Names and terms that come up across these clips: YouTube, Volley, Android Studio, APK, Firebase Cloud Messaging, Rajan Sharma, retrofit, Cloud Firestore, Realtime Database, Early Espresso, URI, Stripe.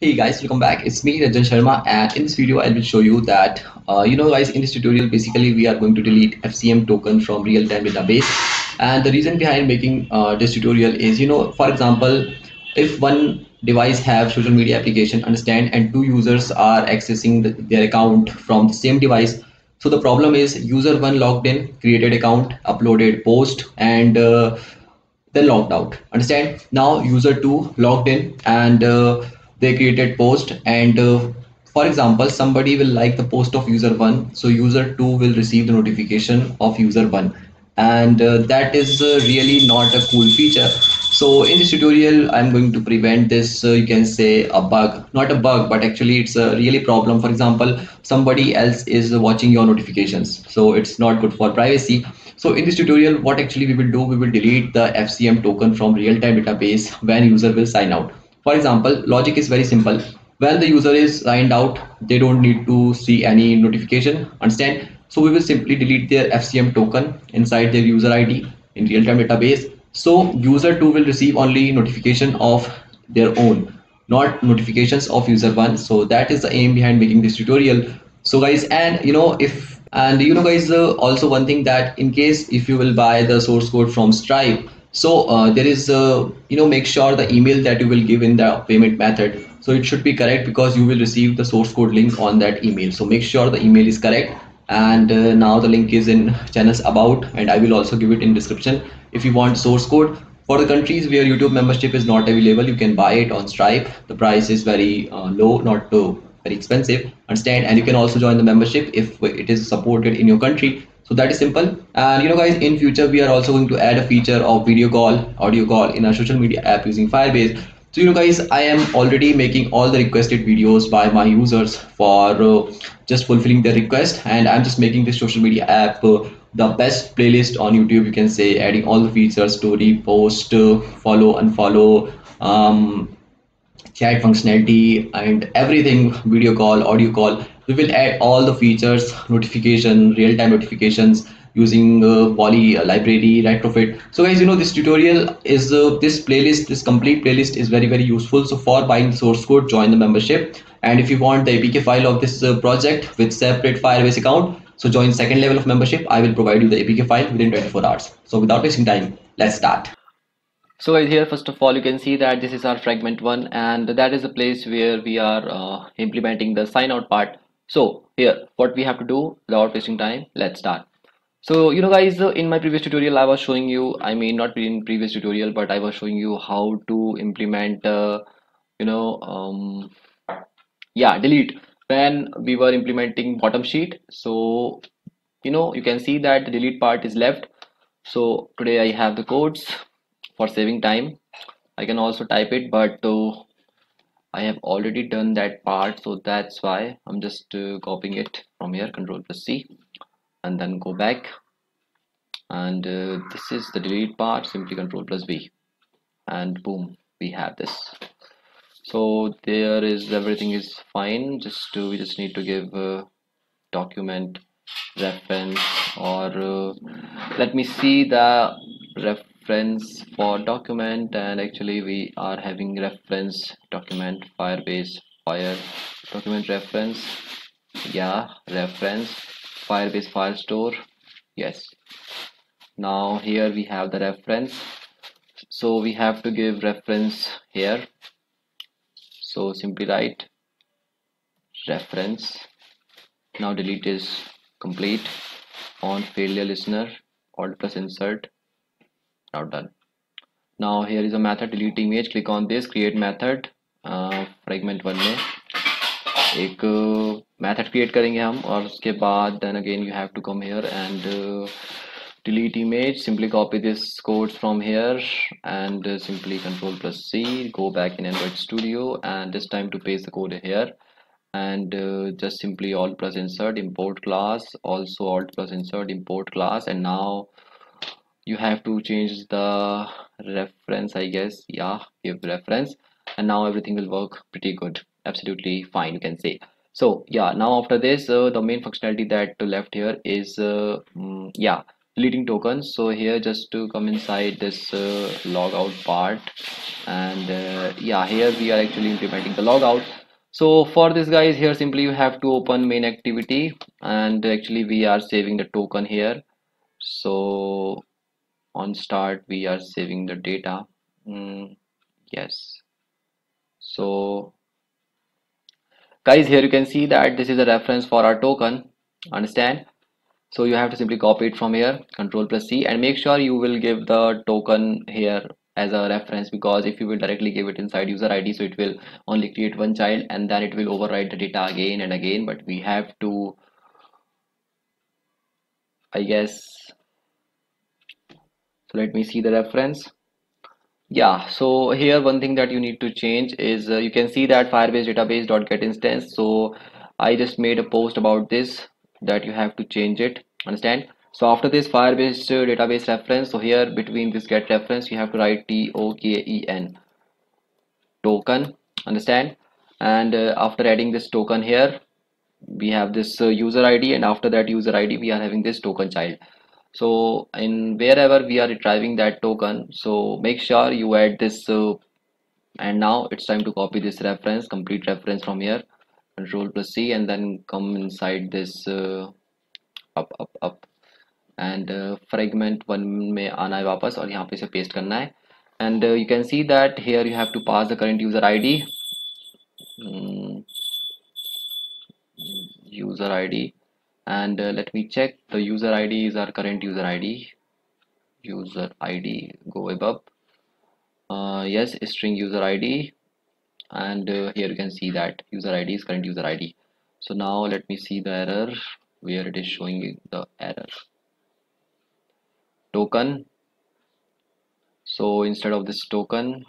Hey guys, welcome back. It's me, Rajan Sharma, and in this video I will show you that guys, in this tutorial basically we are going to delete FCM token from real-time database. And the reason behind making this tutorial is, for example, if one device have social media application, understand, and two users are accessing their account from the same device. So the problem is user one logged in, created account, uploaded post, and then logged out, understand. Now user two logged in and they created post, and for example, somebody will like the post of user one, so user two will receive the notification of user one, and that is really not a cool feature. So in this tutorial I'm going to prevent this, you can say a bug, not a bug, but actually it's a really problem. For example, somebody else is watching your notifications, so it's not good for privacy. So in this tutorial, what actually we will do, we will delete the FCM token from real-time database when user will sign out. For example, logic is very simple. When the user is signed out, they don't need to see any notification, understand? So we will simply delete their FCM token inside their user ID in real-time database. So user 2 will receive only notification of their own, not notifications of user 1. So that is the aim behind making this tutorial. So guys, and guys, also one thing that in case if you will buy the source code from Stripe, so there is make sure the email that you will give in the payment method, so it should be correct, because you will receive the source code link on that email. So make sure the email is correct, and now the link is in channels about, and I will also give it in description. If you want source code for the countries where YouTube membership is not available, you can buy it on Stripe. The price is very low, not very expensive, understand, and you can also join the membership if it is supported in your country. So that is simple. And guys, in future we are also going to add a feature of video call, audio call in our social media app using Firebase. So guys, I am already making all the requested videos by my users for just fulfilling their request, and I'm just making this social media app the best playlist on YouTube, you can say, adding all the features: story, post, follow, unfollow, chat functionality, and everything. Video call, audio call, we will add all the features, notification, real-time notifications using Volley library, retrofit. So guys, this tutorial is this complete playlist is very, very useful. So for buying source code, join the membership, and if you want the APK file of this project with separate Firebase account, so join second level of membership. I will provide you the APK file within 24 hours. So without wasting time, let's start. So guys, here first of all you can see that this is our fragment one, and that is the place where we are implementing the sign out part. So here what we have to do, without wasting time, let's start. So guys, in my previous tutorial I was showing you, I mean not in previous tutorial, but I was showing you how to implement delete when we were implementing bottom sheet. So you can see that the delete part is left. So today I have the codes. For saving time, I can also type it, but I have already done that part, so that's why I'm just copying it from here, Ctrl+C, and then go back, and this is the delete part, simply Ctrl+V, and boom, we have this. So there is, everything is fine, we just need to give document reference, or let me see the reference for document, and actually we are having reference document Firebase document reference, reference Firebase Firestore, yes. Now here we have the reference, so we have to give reference here, so simply write reference. Now delete is complete on failure listener, Alt+Insert. Now done. Now here is a method, delete image, click on this, create method. Fragment one में एक method create करेंगे हम, और उसके बाद then again you have to come here and delete image, simply copy this code from here, and simply Ctrl+C, go back in Android Studio, and this time to paste the code here, and just simply Alt+Insert, import class, also Alt+Insert, import class, and now you have to change the reference, I guess, give reference, and now everything will work pretty good, absolutely fine, you can say. So now after this, the main functionality that left here is leading tokens. So here, just to come inside this logout part, and yeah, here we are actually implementing the logout. So for this, guys, here simply you have to open main activity, and actually we are saving the token here. So on start we are saving the data. Yes. So guys, here you can see that this is a reference for our token, understand? So you have to simply copy it from here, Ctrl+C, and make sure you will give the token here as a reference, because if you will directly give it inside user ID, so it will only create one child and then it will overwrite the data again and again. But we have to, I guess, so let me see the reference. Yeah, so here one thing that you need to change is you can see that Firebase database.getInstance. So I just made a post about this, that you have to change it, understand? So after this Firebase database reference, so here between this get reference you have to write token, token, understand? And after adding this token here, we have this user ID, and after that user ID we are having this token child. So in wherever we are retrieving that token, so make sure you add this and now it's time to copy this reference, complete reference from here, Ctrl+C, and then come inside this up and fragment one में आना है वापस और यहाँ पे से paste करना है. And you can see that here you have to pass the current user ID, user ID, and let me check. The user ID is our current user ID. User ID, go above. Yes, string user ID. And here you can see that user ID is current user ID. So now let me see the error, where it is showing the error. Token. So instead of this token,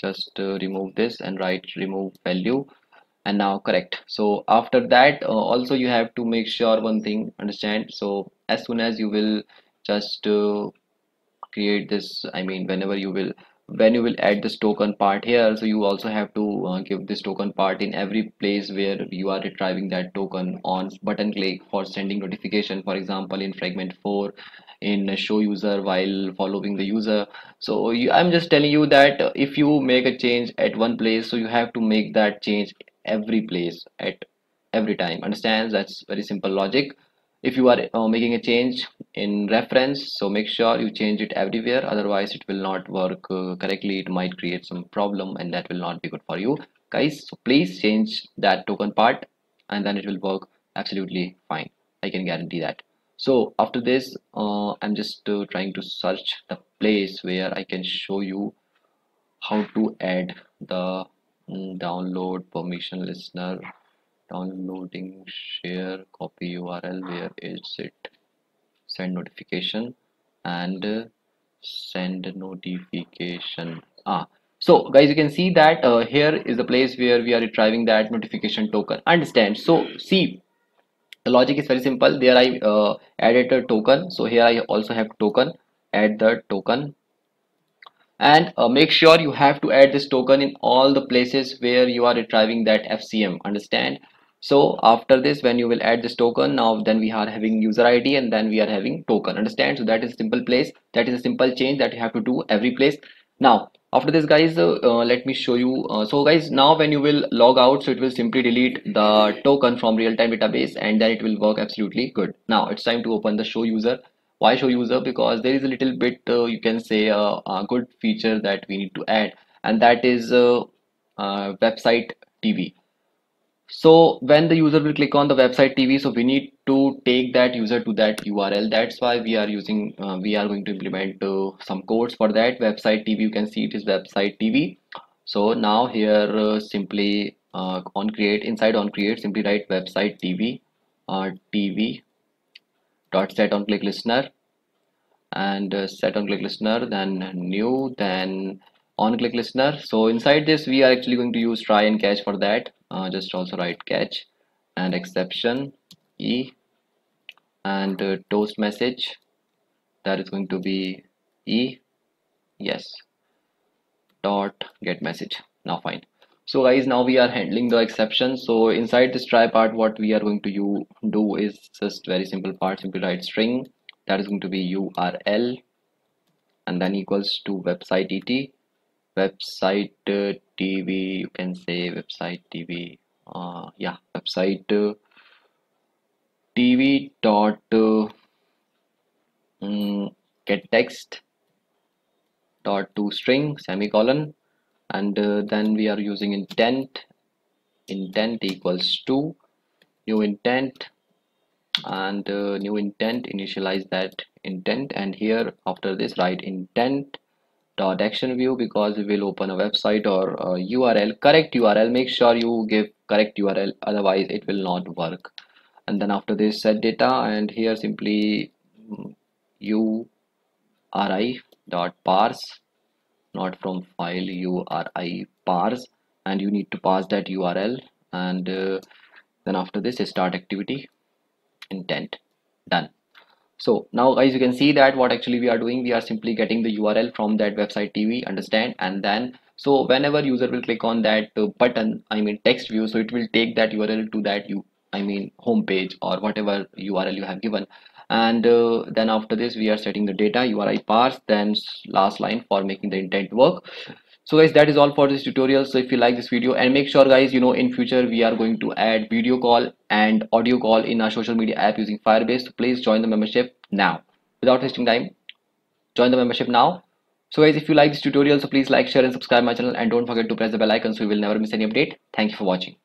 just remove this and write remove value, and now correct. So after that also you have to make sure one thing, understand? So as soon as you will just create this, I mean whenever you will, when you will add this token part here, so you also have to give this token part in every place where you are retrieving that token, on button click for sending notification, for example in fragment 4, in show user while following the user. So I'm just telling you that if you make a change at one place, so you have to make that change every place at every time, understand? That's very simple logic. If you are making a change in reference, so make sure you change it everywhere, otherwise it will not work correctly. It might create some problem and that will not be good for you, guys. So please change that token part and then it will work absolutely fine, I can guarantee that. So after this I'm just trying to search the place where I can show you how to add the download permission listener, downloading, share, copy URL, where is it, send notification, and send notification. So guys, you can see that here is the place where we are retrieving that notification token, understand? So see, the logic is very simple. There I added a token, so here I also have token, add the token, and make sure you have to add this token in all the places where you are retrieving that FCM, understand? So after this, when you will add this token, now then we are having user ID and then we are having token, understand? So that is a simple place, that is a simple change that you have to do every place. Now after this, guys, let me show you. So guys, now when you will log out, so it will simply delete the token from real-time database and then it will work absolutely good. Now it's time to open the show user. Why show user? Because there is a little bit you can say a good feature that we need to add, and that is website TV. So when the user will click on the website TV, so we need to take that user to that URL. That's why we are using, we are going to implement some codes for that website TV. You can see it is website TV. So now here simply on create, inside on create, simply write website TV, TV dot set on click listener, and set on click listener, then new, then on click listener. So inside this we are actually going to use try and catch for that. Just also write catch and exception E, and toast message, that is going to be E, yes, dot get message. Now fine. So guys, now we are handling the exception. So inside this try part, what we are going to do is just very simple part. Simply write string that is going to be URL and then equals to website et, website tv, you can say website tv, website tv dot get text dot to string semicolon, and then we are using intent equals to new intent, and new intent, initialize that intent, and here after this write intent dot action view, because we will open a website or a URL, correct URL, make sure you give correct URL, otherwise it will not work. And then after this set data, and here simply URI dot parse, not from file, URI parse, and you need to parse that URL, and then after this start activity intent, done. So now guys, you can see that what actually we are doing, we are simply getting the URL from that website TV, understand, and then so whenever user will click on that button, I mean text view, so it will take that URL to that home page or whatever URL you have given. And then after this we are setting the data URI parse, then last line for making the intent work. So guys, that is all for this tutorial. So if you like this video, and make sure guys, you know, in future we are going to add video call and audio call in our social media app using Firebase. So please join the membership now. Without wasting time, join the membership now. So guys, if you like this tutorial, so please like, share and subscribe my channel, and don't forget to press the bell icon so you will never miss any update. Thank you for watching.